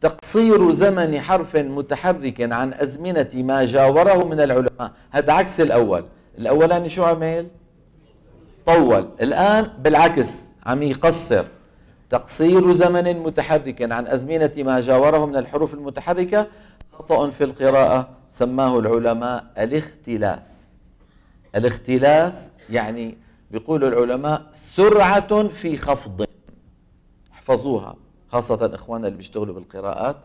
تقصير زمن حرف متحرك عن أزمنة ما جاوره من العلماء. هذا عكس الأول. الأولاني شو عمل؟ طول. الآن بالعكس عم يقصر. تقصير زمن متحرك عن أزمنة ما جاوره من الحروف المتحركة خطأ في القراءة سماه العلماء الاختلاس. الاختلاس يعني بيقولوا العلماء سرعة في خفض. احفظوها خاصة إخواننا اللي بيشتغلوا بالقراءات.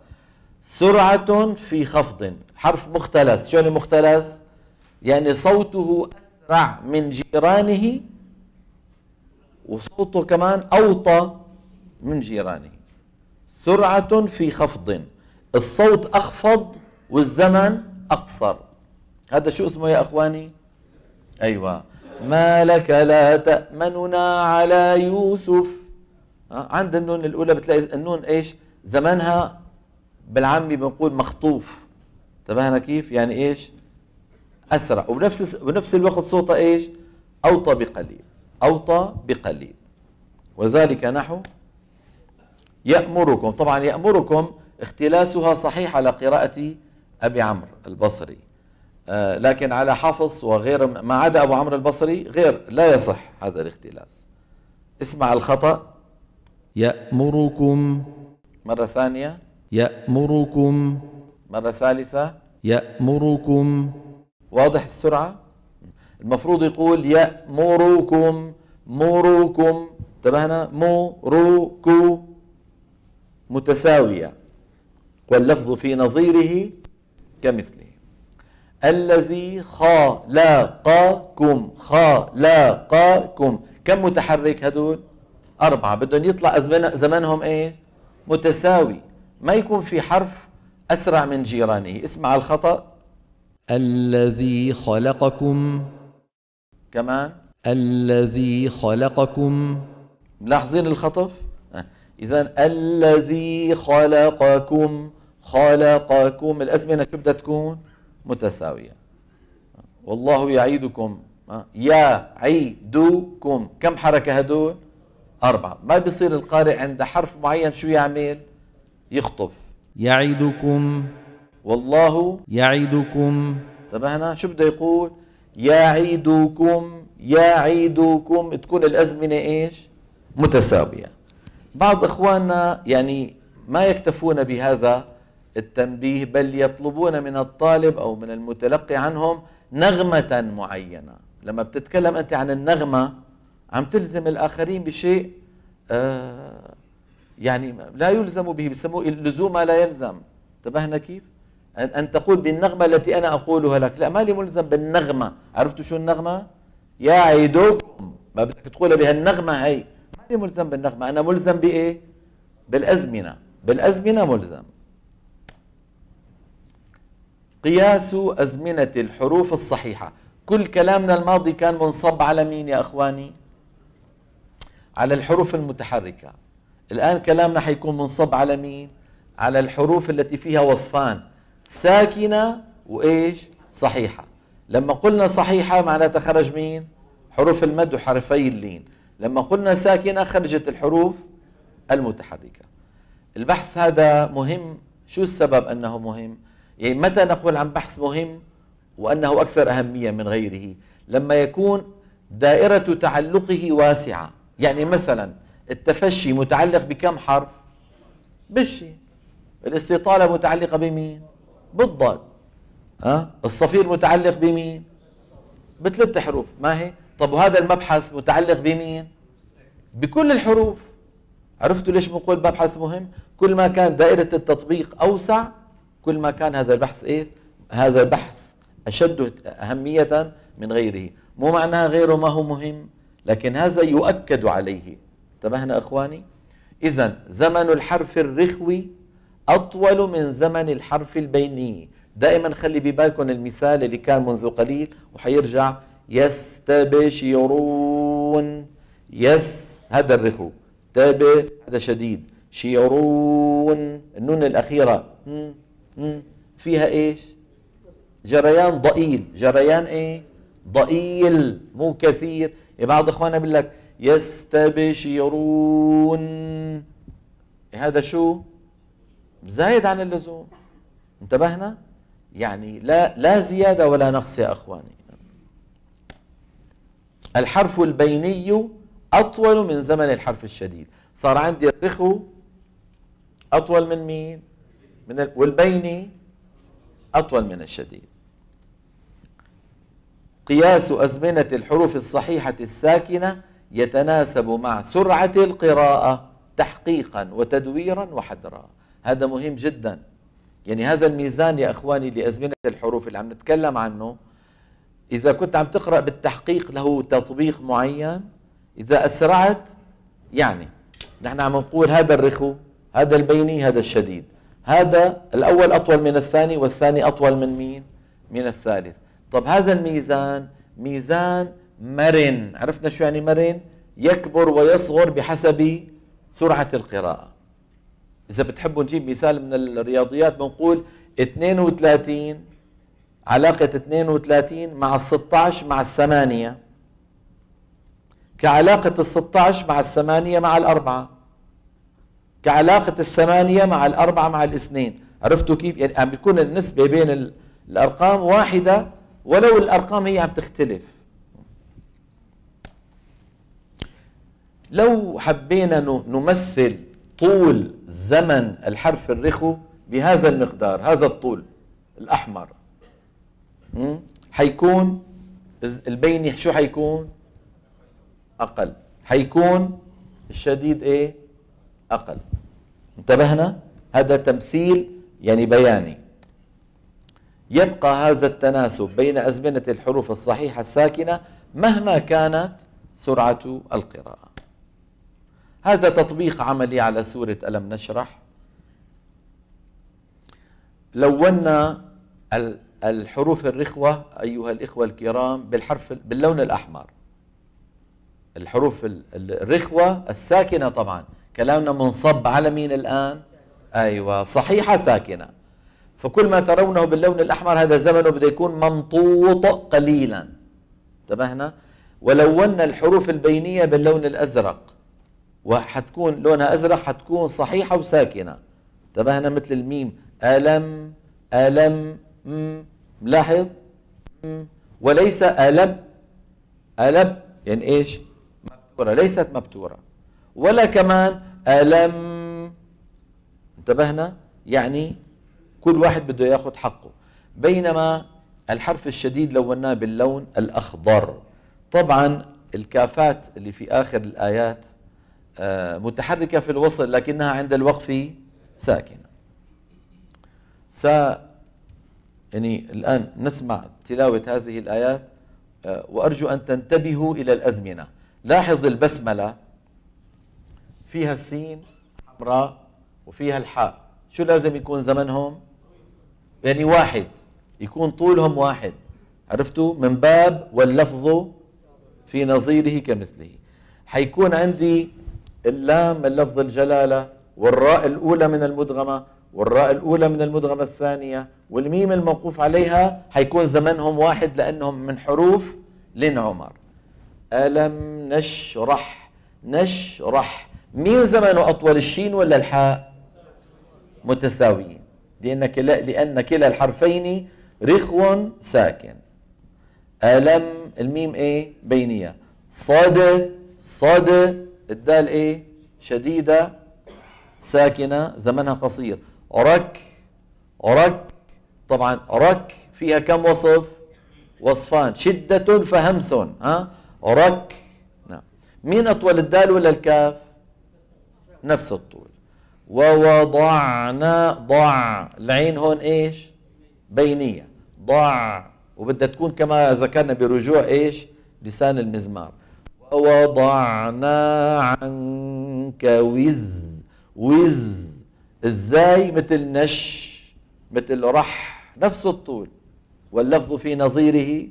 سرعة في خفض، حرف مختلس. شو يعني مختلس؟ يعني صوته أسرع من جيرانه وصوته كمان أوطى من جيرانه. سرعة في خفض، الصوت أخفض والزمن أقصر. هذا شو اسمه يا أخواني؟ أيوة، ما لك لا تأمننا على يوسف. عند النون الأولى بتلاقي النون إيش؟ زمنها بالعامي بنقول مخطوف. تبهنا كيف؟ يعني إيش؟ أسرع، وبنفس الوقت صوتها إيش؟ أوطى بقليل. أوطى بقليل. وذلك نحو يأمركم. طبعا يأمركم اختلاسها صحيح على قراءة أبي عمرو البصري، لكن على حفص وغير ما عدا أبو عمرو البصري غير لا يصح هذا الاختلاس. اسمع الخطأ. يأمركم. مرة ثانية. يأمركم. مرة ثالثة. يأمركم. واضح السرعة؟ المفروض يقول يأمركم. مروكم. انتبهنا؟ مو رو كو متساوية، واللفظ في نظيره كمثله. الذي خلقكم. خلقكم كم متحرك هدول؟ 4. بدهم يطلع زمنهم ايش؟ متساوي، ما يكون في حرف اسرع من جيرانه. اسمع الخطأ. الذي خلقكم. كمان الذي خلقكم. ملاحظين الخطف؟ اذا الذي خلقكم. خلقكم الازمنه شو بدها تكون؟ متساويه. والله يعيدكم. يعيدكم كم حركه هدول؟ 4. ما بيصير القارئ عند حرف معين شو يعمل؟ يخطف. يعدكم. والله يعدكم. انتبهنا؟ شو بده يقول؟ يعدكم. يعدكم. تكون الازمنه ايش؟ متساويه. بعض اخواننا يعني ما يكتفون بهذا التنبيه، بل يطلبون من الطالب او من المتلقي عنهم نغمه معينه. لما بتتكلم انت عن النغمه عم تلزم الآخرين بشيء يعني لا يلزم به، بسموه اللزوم لا يلزم. انتبهنا كيف؟ أن تقول بالنغمة التي أنا أقولها لك، لا، ما لي ملزم بالنغمة. عرفتوا شو النغمة؟ يعدكم. ما بدك تقولها بهالنغمة هي، ما لي ملزم بالنغمة، أنا ملزم بإيه؟ بالأزمنة. بالأزمنة ملزم. قياس أزمنة الحروف الصحيحة. كل كلامنا الماضي كان منصب على مين يا أخواني؟ على الحروف المتحركة. الآن كلامنا حيكون منصب على مين؟ على الحروف التي فيها وصفان، ساكنة وإيش؟ صحيحة. لما قلنا صحيحة معناتها خرج مين؟ حروف المد وحرفي اللين. لما قلنا ساكنة خرجت الحروف المتحركة. البحث هذا مهم. شو السبب أنه مهم؟ يعني متى نقول عن بحث مهم وأنه أكثر أهمية من غيره؟ لما يكون دائرة تعلقه واسعة. يعني مثلا التفشي متعلق بكم حرف؟ بالشي. الاستطالة متعلقة بمين؟ بالضاد. الصفير متعلق بمين؟ ب3 حروف، ما هي؟ طب وهذا المبحث متعلق بمين؟ بكل الحروف. عرفتوا ليش بنقول مبحث مهم؟ كل ما كان دائرة التطبيق أوسع كل ما كان هذا البحث إيه؟ هذا البحث أشد أهمية من غيره. مو معناها غيره ما هو مهم، لكن هذا يؤكد عليه. انتبهنا اخواني؟ اذا زمن الحرف الرخوي اطول من زمن الحرف البيني. دائما خلي ببالكم المثال اللي كان منذ قليل وحيرجع. يستبشرون. يس هذا الرخو، تاب هذا شديد، شيرون النون الاخيره فيها ايش؟ جريان ضئيل. جريان ايه؟ ضئيل مو كثير. بعض اخواننا بيقول لك يستبشرون، هذا شو؟ زايد عن اللزوم. انتبهنا؟ يعني لا زيادة ولا نقص يا أخواني. الحرف البيني أطول من زمن الحرف الشديد. صار عندي الرخو أطول من مين؟ والبيني أطول من الشديد. قياس أزمنة الحروف الصحيحة الساكنة يتناسب مع سرعة القراءة تحقيقا وتدويرا وحدرا. هذا مهم جدا. يعني هذا الميزان يا أخواني لأزمنة الحروف اللي عم نتكلم عنه، إذا كنت عم تقرأ بالتحقيق له تطبيق معين، إذا أسرعت، يعني نحن عم نقول هذا الرخو، هذا البيني، هذا الشديد، هذا الأول أطول من الثاني، والثاني أطول من مين؟ من الثالث. طب هذا الميزان ميزان مرن. عرفنا شو يعني مرن؟ يكبر ويصغر بحسب سرعة القراءة. إذا بتحبوا نجيب مثال من الرياضيات بنقول 32 علاقة 32 مع 16 مع 8 كعلاقة 16 مع 8 مع 4 كعلاقة 8 مع 4 مع 2. عرفتوا كيف؟ يعني عم بيكون النسبة بين الأرقام واحدة ولو الأرقام هي عم تختلف. لو حبينا نمثل طول زمن الحرف الرخو بهذا المقدار، هذا الطول الأحمر، حيكون البيني شو حيكون؟ أقل. حيكون الشديد إيه؟ أقل. انتبهنا؟ هذا تمثيل يعني بياني. يبقى هذا التناسب بين أزمنة الحروف الصحيحة الساكنة مهما كانت سرعة القراءة. هذا تطبيق عملي على سورة ألم نشرح. لونا الحروف الرخوة أيها الإخوة الكرام باللون الأحمر. الحروف الرخوة الساكنة طبعا، كلامنا منصب على مين الآن؟ أيوة، صحيحة ساكنة. فكل ما ترونه باللون الأحمر هذا زمنه بده يكون ممطوط قليلا. انتبهنا؟ ولونا الحروف البينية باللون الأزرق، وحتكون لونها أزرق، حتكون صحيحة وساكنة. انتبهنا؟ مثل الميم، ألم ألم ملاحظ، وليس ألم ألم، يعني إيش؟ مبتورة، ليست مبتورة. ولا كمان ألم. انتبهنا؟ يعني كل واحد بده ياخذ حقه. بينما الحرف الشديد لوناه باللون الأخضر. طبعا الكافات اللي في آخر الآيات متحركة في الوصل لكنها عند الوقف ساكنة. يعني الآن نسمع تلاوة هذه الآيات وأرجو أن تنتبهوا إلى الأزمنة. لاحظ البسملة فيها السين حمراء وفيها الحاء، شو لازم يكون زمنهم؟ يعني واحد، يكون طولهم واحد. عرفتوا؟ من باب واللفظ في نظيره كمثله. حيكون عندي اللام من لفظ الجلالة، والراء الأولى من المدغمة، والراء الأولى من المدغمة الثانية، والميم الموقوف عليها حيكون زمنهم واحد لأنهم من حروف لن عمر. ألم نشرح، نشرح مين زمنه أطول، الشين ولا الحاء؟ متساويين، لأن كلا الحرفين رخو ساكن. ألم الميم إيه؟ بينية. صاد، صاد الدال إيه؟ شديدة ساكنة زمنها قصير. رك، رك طبعا رك فيها كم وصف؟ وصفان، شدة فهمس. ها رك. نعم. مين أطول الدال ولا الكاف؟ نفس الطول. ووضعنا، ضع العين هون ايش؟ بينية. ضع، وبدها تكون كما ذكرنا برجوع ايش؟ لسان المزمار. ووضعنا عنك وز، وز ازاي؟ مثل نش، مثل رح، نفس الطول واللفظ في نظيره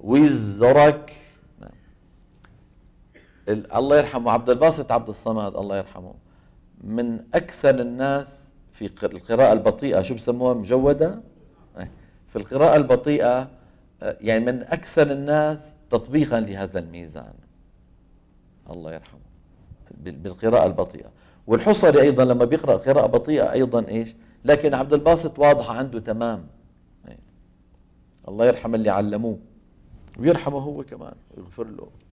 وزرك. الله يرحمه عبد الباسط عبد الصمد، الله يرحمه، من أكثر الناس في القراءة البطيئة، شو بسموها، مجودة؟ في القراءة البطيئة يعني من أكثر الناس تطبيقا لهذا الميزان، الله يرحمه، بالقراءة البطيئة. والحصري ايضا لما بيقرا قراءه بطيئه ايضا ايش، لكن عبد الباسط واضحه عنده تمام. الله يرحم اللي علموه ويرحمه هو كمان ويغفر له.